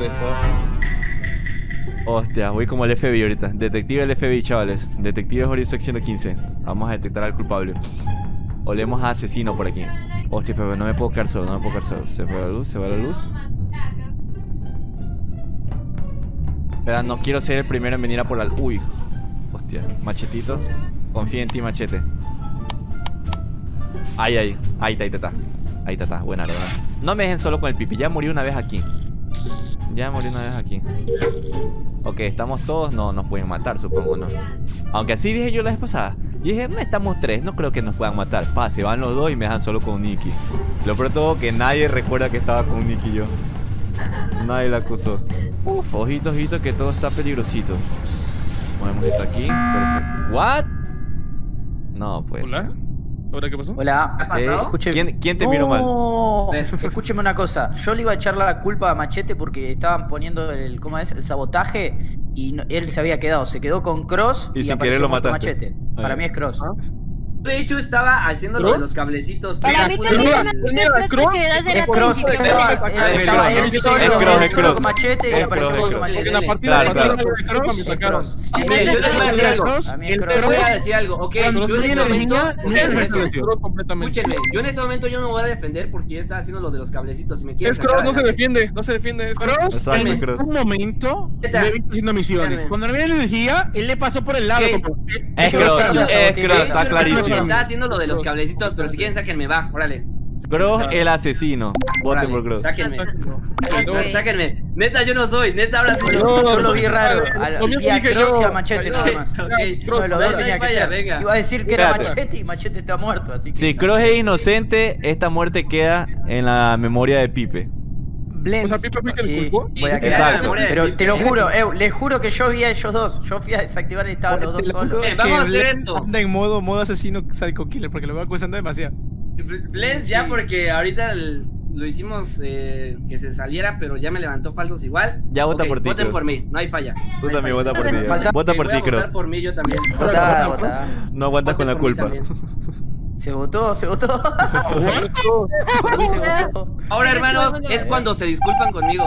beso. Hostia, voy como el FBI ahorita. Detective del FBI, chavales. Detective JorgeIsaac115. Vamos a detectar al culpable. Olemos a asesino por aquí. Hostia, pero no me puedo quedar solo, no me puedo quedar solo. Se fue la luz, se va la luz. Pero no quiero ser el primero en venir a por la... Uy. Hostia, machetito. Confía en ti, machete. Ay, ay. Ahí está, ahí está. Ahí está, buena, verdad. No me dejen solo con el pipi. Ya morí una vez aquí. Ya morí una vez aquí. Ok, estamos todos. No nos pueden matar, supongo, ¿no? Aunque así dije yo la vez pasada. Dije, no, estamos tres. No creo que nos puedan matar. Pa, se van los dos y me dejan solo con Nicky. Lo peor de todo que nadie recuerda que estaba con Nicky yo. Nadie la acusó. Uf, ojito, ojito, que todo está peligrosito. Movemos esto aquí. Perfecto. ¿What? No, pues. ¿Hola? ¿Ahora qué pasó? Hola. ¿Quién te miró mal? Escúcheme una cosa. Yo le iba a echar la culpa a Machete porque estaban poniendo el... ¿Cómo es? El sabotaje. Y no, él se había quedado. Se quedó con Kross. Y sin querer lo mataste. Machete. Para mí es Kross. ¿Ah? De hecho estaba haciendo lo de los cablecitos. Para mí también es Kross porque hace rato que estaba él solo con Machete y apareció con Machete. En la partida de Kross me sacaron. Yo voy a decir algo, ok. Yo en ese momento, escúchenme, yo en ese momento yo no me voy a defender porque yo estaba haciendo lo de los cablecitos. Es Kross, no se defiende, no se defiende. Kross en un momento le he visto haciendo misiones. Cuando no había energía, él le pasó por el lado. Es Kross, está clarísimo. Estaba haciendo lo de los cablecitos, pero si quieren sáquenme, va, órale. Kross el asesino. Vote por Kross. Sáquenme. Sáquenme. Neta, yo no soy. Neta, ahora sí. Yo lo vi raro. Y a Kross y a Machete nada más. Los dos tenían que ser. Iba a decir que era Machete y Machete está muerto. Si Kross es inocente, esta muerte queda en la memoria de Pipe. O sea, Pipe fue el culpó. Exacto. Pero te lo juro, les juro que yo vi a ellos dos. Yo fui a desactivar y estaban los dos solos. Vamos a hacer esto. Anda en modo asesino psycho killer porque lo voy acusando demasiado. Blend ya porque ahorita lo hicimos que se saliera, pero ya me levantó falsos igual. Ya vota por ti. Voten por mí, no hay falla. Tú también vota por ti. Vota por ti, Kross. Vota por mí, yo también. Vota. No aguantas con la culpa. Se votó, se votó. Ahora, hermanos, es cuando se disculpan conmigo.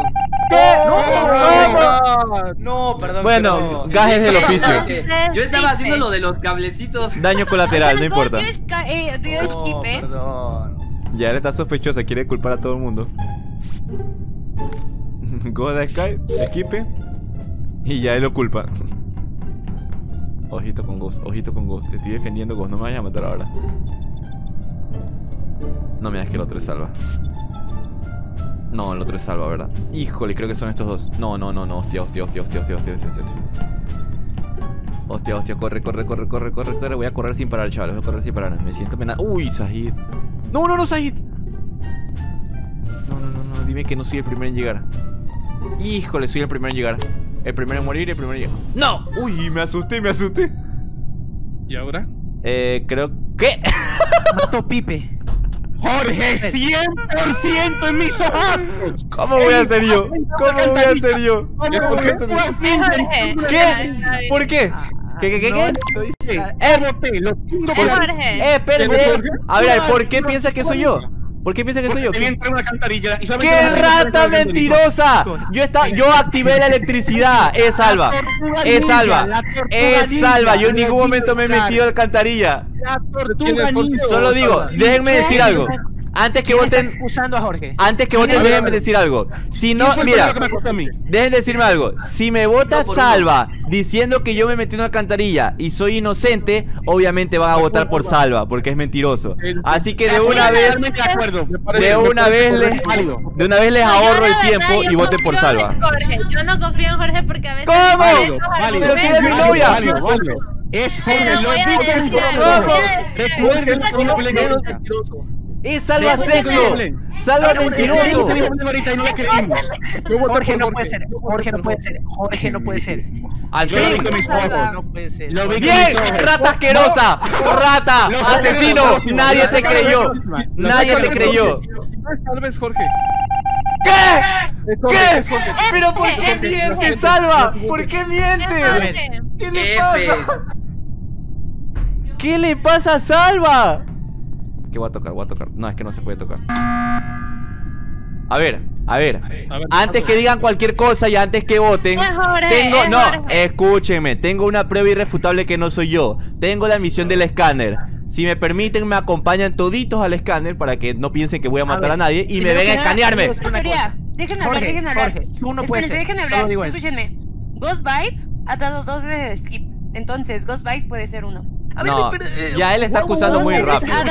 ¿Qué? No, perdón. Bueno, gajes del oficio. Yo estaba haciendo lo de los cablecitos. Daño colateral, no importa. Ya él está sospechosa, quiere culpar a todo el mundo. Go de Sky, esquipe. Y ya él lo culpa. Ojito con Ghost, ojito con Ghost. Te estoy defendiendo, Ghost, no me vayas a matar ahora. No, mira, es que el otro es salva. No, el otro es salva, ¿verdad? Híjole, creo que son estos dos. No, hostia. Hostia, corre. Voy a correr sin parar, chavales, me siento pena. Uy, Sahid. No, Sahid. No, dime que no soy el primero en llegar. Híjole, soy el primero en llegar. El primero en morir, el primero en llegar. ¡No! Uy, me asusté. ¿Y ahora? Creo que... Mato Pipe. Jorge, 100% en mis hojas. ¿Cómo voy a ser yo? ¿Qué? ¿Por qué? ¿Qué? Espérame. A ver, ¿por qué piensas que soy yo? ¡Qué rata mentirosa! Yo activé la electricidad. Es salva. Yo en ningún momento me he metido a la alcantarilla. Solo digo, déjenme decir algo. Antes que voten, déjenme decir algo. Si no, mira, dejen decirme algo. Si me vota Salva diciendo que yo me metí en una alcantarilla y soy inocente, obviamente vas a votar por Salva porque es mentiroso. Así que de una vez les ahorro el tiempo y voten por Salva. Yo no confío en Jorge porque a veces... ¿Cómo? Pero si eres mi novia. Es Jorge, lo digo. ¿Cómo? Recuerden que es salva sexo, salva mentiroso. Jorge no puede ser. Al fin no puede ser. Bien, rata asquerosa, rata, asesino. Nadie te creyó, Salves Jorge. ¿Qué? Pero ¿por qué miente, Salva? ¿Por qué miente? ¿Qué le pasa? ¿Qué le pasa a Salva? Que voy a tocar. No, es que no se puede tocar. A ver, A ver, antes que digan cualquier cosa y antes que voten, tengo, no, escúchenme, tengo una prueba irrefutable que no soy yo. Tengo la misión del escáner. Si me permiten, me acompañan toditos al escáner para que no piensen que voy a matar a nadie y me vengan a escanearme. Déjenme hablar, déjenme hablar. Uno puede ser. Déjenme hablar, escúchenme. Ghost Vibe ha dado 2 veces skip. Entonces, Ghost Vibe puede ser uno. No, ya él está acusando muy rápido. A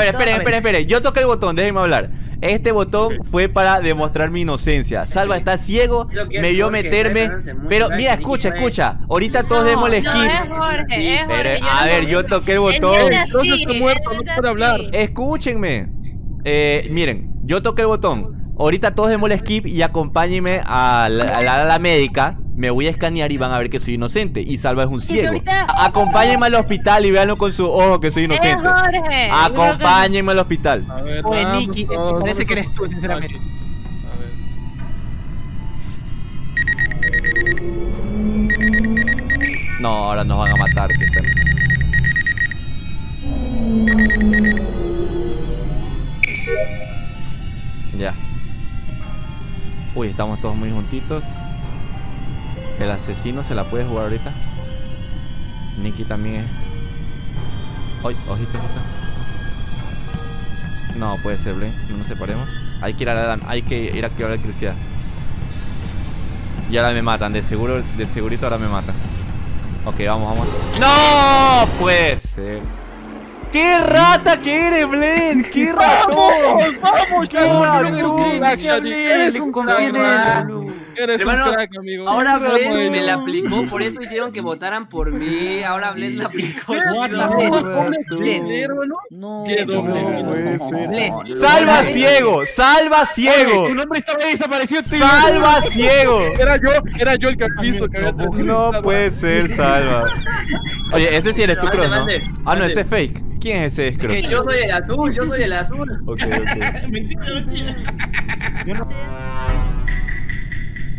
ver, esperen, esperen, esperen. Yo toqué el botón, déjenme hablar. Este botón fue para demostrar mi inocencia. Salva está ciego, me vio meterme. Pero mira, escucha, escucha. Ahorita todos demos el skip. A ver, yo toqué el botón. Escúchenme. Miren, yo toqué el botón. Ahorita todos demos el skip y acompáñenme a la médica. Me voy a escanear y van a ver que soy inocente. Y Salva es un ciego. Acompáñenme al hospital y véanlo con su ojo que soy inocente. Acompáñenme al hospital. Oye, Nicky, parece que eres tú, sinceramente. No, ahora nos van a matar. Ya. Uy, estamos todos muy juntitos. El asesino se la puede jugar ahorita. Nicky también es. Ay, ojito, ojito. No, puede ser, Blaine. No nos separemos. Hay que ir a activar la electricidad. Y ahora me matan, de seguro, de segurito ahora me matan. Ok, vamos, vamos. ¡No! Puede ser. ¡Qué rata que eres, Blaine! ¡Qué ratón! ¡Vamos, vamos! ¡Qué ratón! ¡Eres un crack! Eres un crack, amigo. Ahora Blend me la aplicó, por eso hicieron que votaran por mí. Ahora Blend la aplicó. No, Salva ciego, Salva ciego. Tu nombre estaba desaparecido. Salva ciego. Era yo el capizo. No puede ser, Salva. Oye, ese sí eres tú, Kross, ¿no? Ah, no, ese es fake. ¿Quién es ese, Kross? Yo soy el azul, yo soy el azul. Ok, ok. Mentira.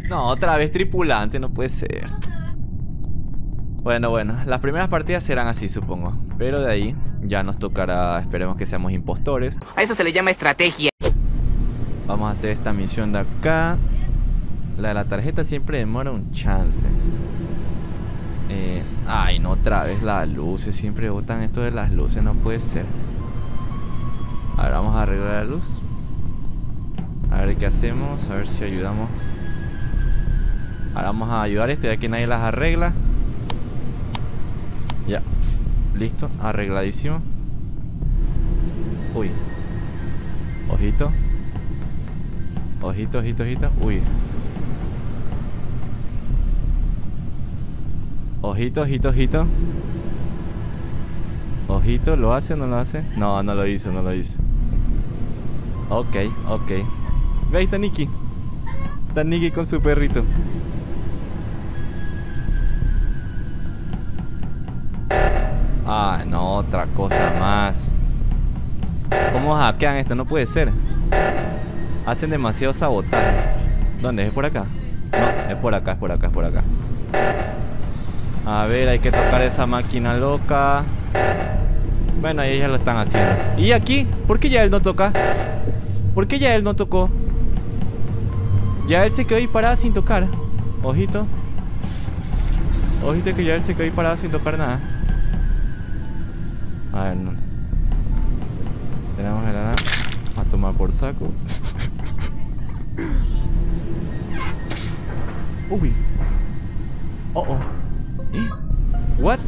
No, otra vez tripulante, no puede ser. Bueno, bueno, las primeras partidas serán así, supongo. Pero de ahí ya nos tocará, esperemos que seamos impostores. A eso se le llama estrategia. Vamos a hacer esta misión de acá. La de la tarjeta siempre demora un chance. Ay, no, otra vez las luces, siempre botan esto de las luces, no puede ser. A ver, vamos a arreglar la luz. A ver qué hacemos, a ver si ayudamos. Ahora vamos a ayudar esto, ya que nadie las arregla. Ya. Listo, arregladísimo. Uy. Ojito. Ojito, ojito, ojito. Uy. Ojito, ojito, ojito. Ojito, ¿lo hace o no lo hace? No, no lo hizo, no lo hizo. Ok, ok. Ve, ahí está Nicky. Está Nicky con su perrito. Ah, no, otra cosa más. ¿Cómo hackean esto? No puede ser. Hacen demasiado sabotaje. ¿Dónde? ¿Es por acá? No, es por acá, es por acá, es por acá. A ver, hay que tocar esa máquina loca. Bueno, ahí ya lo están haciendo. ¿Y aquí? ¿Por qué ya él no toca? ¿Por qué ya él no tocó? Ya él se quedó ahí parada sin tocar. Ojito. Ojito que ya él se quedó ahí parada sin tocar nada. A ver, no. Tenemos el alarma a tomar por saco. Uy. Oh, oh. What?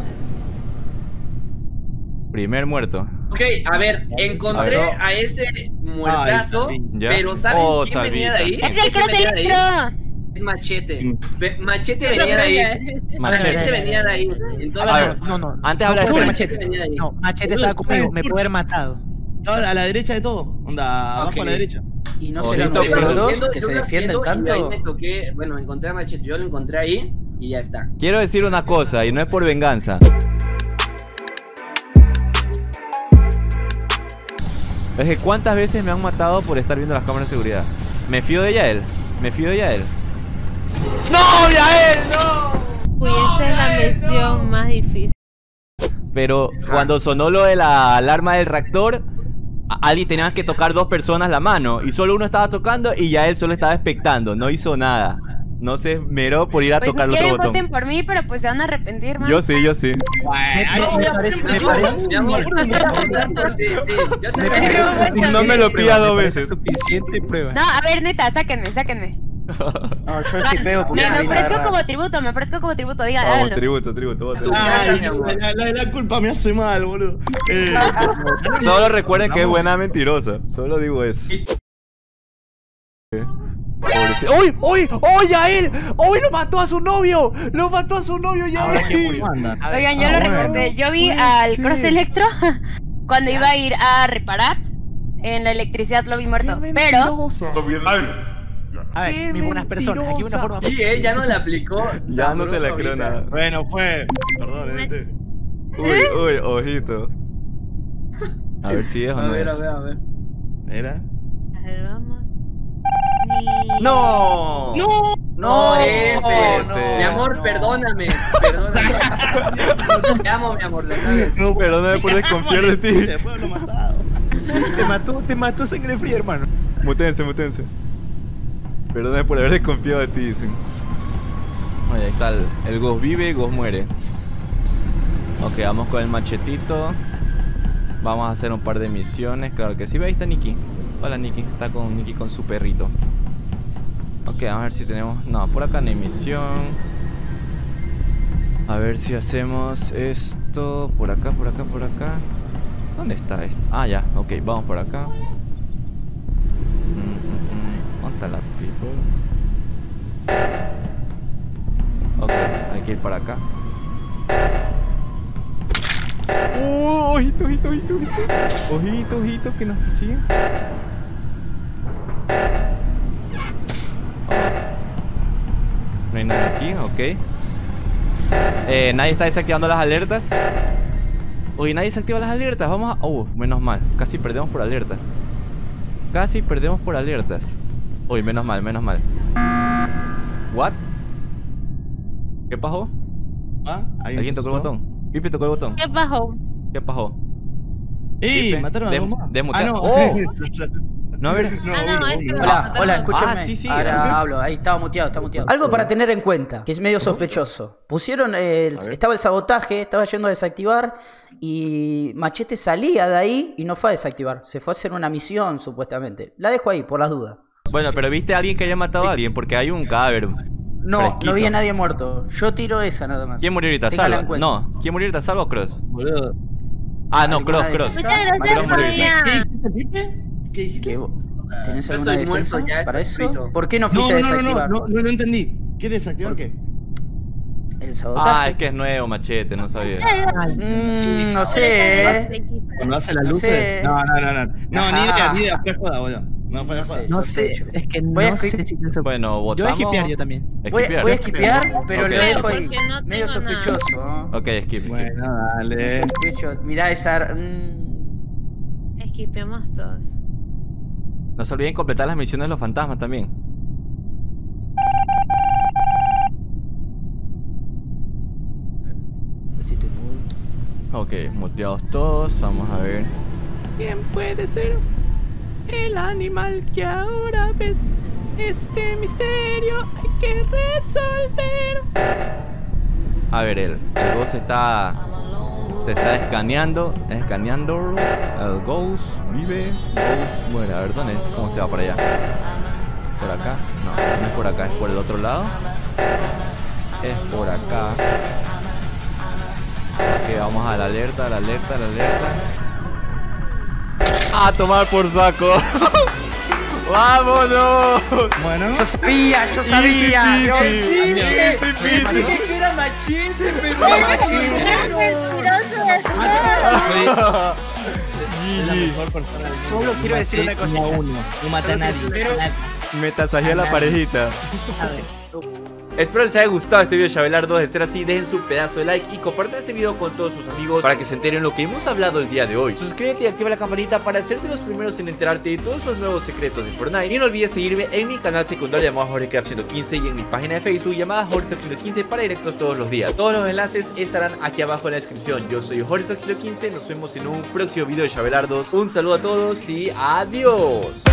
Primer muerto. Ok, a ver, encontré a ese muertazo. Ay, pero ¿saben quién venía de ahí? Es el Kross Electro. Es Machete. Machete venía de ahí. Machete venía de ahí. Entonces, no, no. Antes hablar de Machete. No, Machete estaba conmigo. Me puede haber matado. A la derecha de todo. Onda, abajo a la derecha. Y no se lo entiendo. Que se defienden tanto. Ahí me toqué. Bueno, encontré a Machete. Yo lo encontré ahí y ya está. Quiero decir una cosa y no es por venganza. Es que cuántas veces me han matado por estar viendo las cámaras de seguridad. Me fío de Yael. Me fío de Yael. ¡No, Yael! ¡No! Uy, esa es la misión más difícil. Pero cuando sonó lo de la alarma del reactor, Ali tenían que tocar dos personas la mano, y solo uno estaba tocando y ya él solo estaba expectando, no hizo nada. No se esmeró por ir a tocar el otro botón. Voten por mí, pero pues se van a arrepentir, man. Yo sí, yo sí. Bueno, me parece. Mi amor, no me lo pida dos veces. Suficiente prueba. No, a ver, neta, sáquenme. No, yo sí pego porque me ofrezco como tributo, diga, háganlo. Vamos, tributo. La culpa me hace mal, boludo. Solo recuerden que es buena mentirosa. Solo digo eso. ¡Uy! ¡Uy! ¡Uy, Yael! ¡Uy, lo mató a su novio! ¡Lo mató a su novio, Yael! Oigan, yo lo recordé. Yo vi al Kross Electro cuando iba a ir a reparar. En la electricidad lo vi muerto. Pero... A ver, mismas personas. Aquí una forma... Sí, ya no la aplicó. Ya no se la creó nada. Bueno, fue... Perdón, gente. Uy, ojito. A ver si es o no es. A ver. ¿Era? A ver, vamos. No. No, F. Mi amor, perdóname. Te amo, mi amor, lo sabes. No, perdóname por desconfiar de ti. Te mató sangre fría, hermano. Mutense. Perdóname por haber desconfiado de ti, dicen. Oye, ahí está el Ghost vive, Ghost muere. Ok, vamos con el machetito. Vamos a hacer un par de misiones, claro que sí. Ahí está Nikki. Hola Nikki, está con Nikki con su perrito. Ok, vamos a ver si tenemos... No, por acá no hay misión. A ver si hacemos esto... Por acá. ¿Dónde está esto? Ah, ya, ok, vamos por acá. ¿Dónde está la people? Ok, hay que ir para acá. ¡Oh! Ojito, que nos persiguen. No hay nadie aquí, ok. Nadie está desactivando las alertas. Uy, nadie desactiva las alertas. Vamos a... menos mal. Casi perdemos por alertas. Uy, menos mal. ¿What? ¿Qué pasó? ¿Alguien tocó el botón? Pipe tocó el botón. ¿Qué pasó? ¡Ey! Mataron a Demo. ¡Ah, no! ¡Oh! No, a ver. No. Hola, escúchame. Sí. Ahora hablo. Ahí estaba muteado. Algo para tener en cuenta, que es medio sospechoso. Pusieron el... Estaba el sabotaje, estaba yendo a desactivar y Machete salía de ahí y no fue a desactivar. Se fue a hacer una misión, supuestamente. La dejo ahí, por las dudas. Bueno, pero ¿viste a alguien que haya matado a alguien? Porque hay un cadáver. No, fresquito. No vi a nadie muerto. Yo tiro esa nada más. ¿Quién murió ahorita? Salva. No, ¿quién murió ahorita? Salva o Kross. Boludo. Ah, no, Kross. Muchas gracias, familia. ¿Qué dijiste? ¿Tenés alguna defensa para eso? ¿Por qué no fuiste a desactivar? No, entendí. ¿Qué desactivar? ¿Por qué? El sabotaje. Ah, es que es nuevo, Machete, no sabía. No sé. ¿Cuando hace las luces? No. No, ni idea. Fue joda, boludo. No sé, es que voy a esquipear. Bueno, votamos. Yo voy a esquipear yo también. Voy a esquipear, pero lo dejo ahí. Medio sospechoso. Ok, skip. Bueno, dale. Mirá esa... Esquipeamos todos. No se olviden completar las misiones de los fantasmas también. Ok, muteados todos. Vamos a ver. ¿Quién puede ser? El animal que ahora ves. Este misterio hay que resolver. A ver, el Ghost está... Te está escaneando. El Ghost vive. Ghost muere. A ver, ¿dónde? ¿Cómo se va para allá? ¿Por acá? No es por acá, es por el otro lado. Es por acá. Ok, vamos a la alerta. A tomar por saco. ¡Vámonos! Bueno, yo sabía. Easy peasy. Dije que era Machete, pero machete. Solo quiero decir una cosa. No mata a nadie. Me tasajé a la parejita. A ver. Espero les haya gustado este video de Chabelardo. De ser así, dejen su pedazo de like y compartan este video con todos sus amigos para que se enteren lo que hemos hablado el día de hoy. Suscríbete y activa la campanita para ser de los primeros en enterarte de todos los nuevos secretos de Fortnite. Y no olvides seguirme en mi canal secundario llamado JorgeIsaac115 y en mi página de Facebook llamada JorgeIsaac115 para directos todos los días. Todos los enlaces estarán aquí abajo en la descripción. Yo soy JorgeIsaac115, nos vemos en un próximo video de Chabelardos. Un saludo a todos y adiós.